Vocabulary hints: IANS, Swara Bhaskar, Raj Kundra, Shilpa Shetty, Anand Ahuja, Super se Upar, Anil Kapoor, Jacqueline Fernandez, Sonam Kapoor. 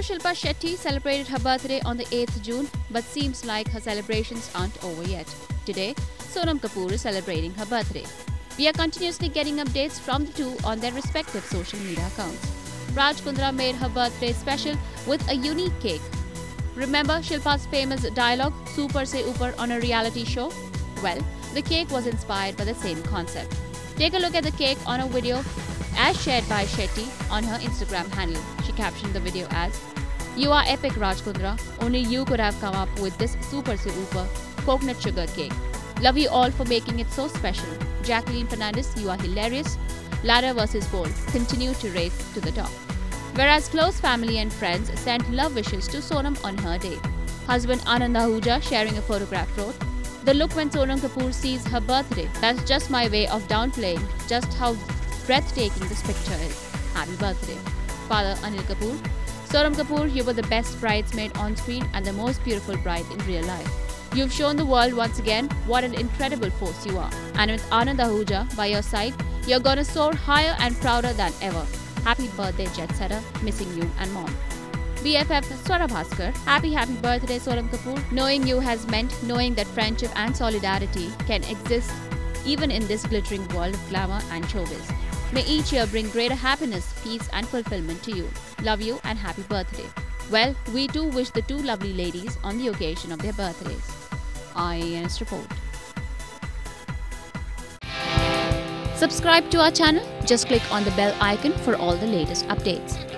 Actress Shilpa Shetty celebrated her birthday on the 8th June, but seems like her celebrations aren't over yet. Today, Sonam Kapoor is celebrating her birthday. We are continuously getting updates from the two on their respective social media accounts. Raj Kundra made her birthday special with a unique cake. Remember Shilpa's famous dialogue, "Super se Upar," on a reality show? Well, the cake was inspired by the same concept. Take a look at the cake on a video as shared by Shetty on her Instagram handle. She captioned the video as, "You are epic, Raj Kundra. Only you could have come up with this Super se Upar coconut sugar cake. Love you all for making it so special. Jacqueline Fernandez, you are hilarious. Ladder versus Bolt, continue to race to the top." Whereas close family and friends sent love wishes to Sonam on her day. Husband Anand Ahuja, sharing a photograph, wrote, "The look when Sonam Kapoor sees her birthday, that's just my way of downplaying just how breathtaking this picture is. Happy birthday." Father Anil Kapoor, "Sonam Kapoor, you were the best bridesmaid on screen and the most beautiful bride in real life. You've shown the world once again what an incredible force you are. And with Anand Ahuja by your side, you're gonna soar higher and prouder than ever. Happy birthday, jet setter. Missing you and mom." BFF Swara Bhaskar, Happy birthday, Sonam Kapoor. Knowing you has meant knowing that friendship and solidarity can exist even in this glittering world of glamour and showbiz. May each year bring greater happiness, peace and fulfillment to you. Love you and happy birthday." Well, we too wish the two lovely ladies on the occasion of their birthdays. IANS report. Subscribe to our channel. Just click on the bell icon for all the latest updates.